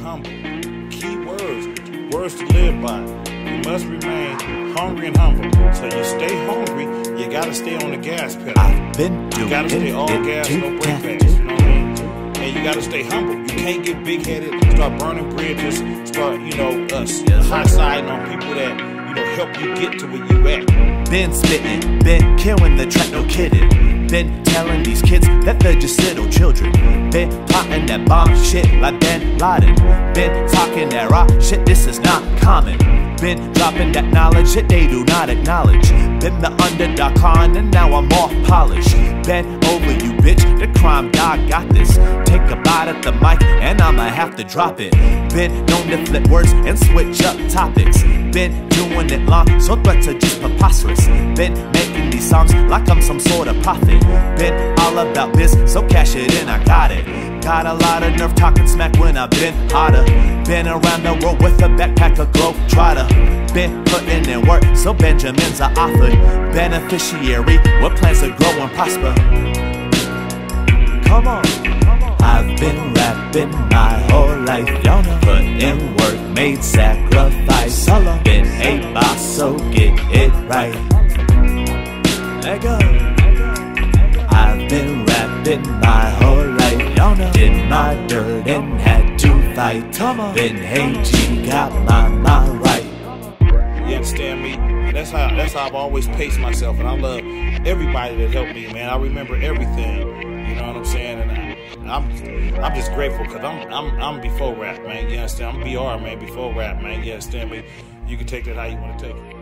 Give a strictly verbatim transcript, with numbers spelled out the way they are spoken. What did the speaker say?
humble. Key words, words to live by. You must remain hungry and humble. So you stay hungry, you gotta stay on the gas pedal. I've been doing you gotta stay all gas, no brake pads, you know what I mean? And you gotta stay humble. You can't get big-headed, start burning bridges, start, you know, uh, high-siding on people that it'll help you get to where you at. Been spittin', been killing the track, no kidding. Been telling these kids that they're just little children. Been plotting that bomb shit like Bin Laden. Been talking that rock shit, this is not common. Been dropping that knowledge that they do not acknowledge. Been the underdog con and now I'm all polished. Bent over you bitch, the crime god got this. Take a bite at the mic and I'ma have to drop it. Been known to flip words and switch up topics. Been doing it long, so threats are just preposterous. Been making these songs like I'm some sort of prophet. Been all about this, so cash it in, I got it. Got a lot of nerve talking smack when I've been hotter. Been around the world with a backpack, a globetrotter. Been putting in work, so Benjamins are offered. Beneficiary, what plans to grow and prosper. Come on, I've been rapping my whole life, y'all know. Put in work, made sacrifice. Been a boss, so get it right. Let go. I've been rapping my whole life, y'all know. Did my dirt and had to fight. Been hating, got my mind right. You understand me? That's how that's how I've always paced myself, and I love everybody that helped me, man. I remember everything. You know what I'm saying? And I, I'm, I'm just grateful because I'm, I'm, I'm before rap, man. You understand? I'm B R, man, before rap, man. You understand me? You can take that how you want to take it.